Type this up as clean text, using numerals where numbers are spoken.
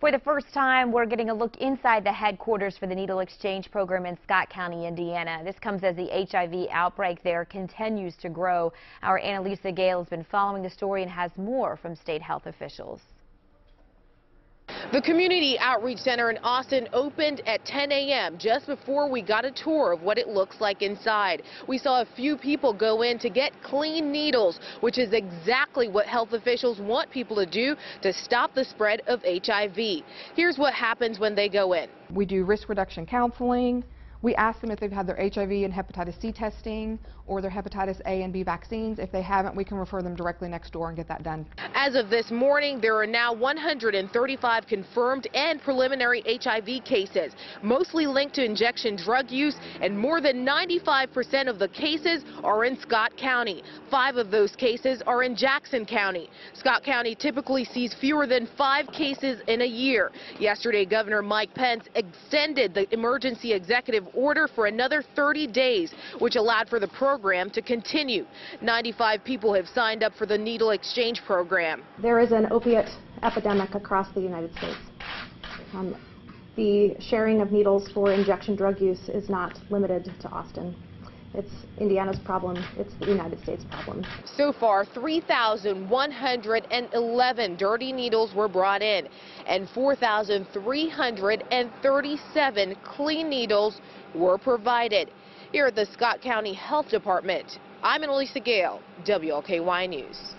For the first time, we're getting a look inside the headquarters for the needle exchange program in Scott County, Indiana. This comes as the HIV outbreak there continues to grow. Our Annalisa Gale has been following the story and has more from state health officials. The Community Outreach Center in Austin opened at 10 a.m. just before we got a tour of what it looks like inside. We saw a few people go in to get clean needles, which is exactly what health officials want people to do to stop the spread of HIV. Here's what happens when they go in. We do risk reduction counseling. We ask them if they've had their HIV and hepatitis C testing or their hepatitis A and B vaccines. If they haven't, we can refer them directly next door and get that done. As of this morning, there are now 135 confirmed and preliminary HIV cases, mostly linked to injection drug use, and more than 95% of the cases are in Scott County. 5 of those cases are in Jackson County. Scott County typically sees fewer than 5 cases in a year. Yesterday, Governor Mike Pence extended the emergency executive order for another 30 days, which allowed for the program to continue. 95 people have signed up for the needle exchange program. There is an opiate epidemic across the United States. The sharing of needles for injection drug use is not limited to Austin. It's Indiana's problem. It's the United States problem. So far, 3,111 dirty needles were brought in, and 4,337 clean needles were provided. Here at the Scott County Health Department, I'm Annalisa Gale, WLKY News.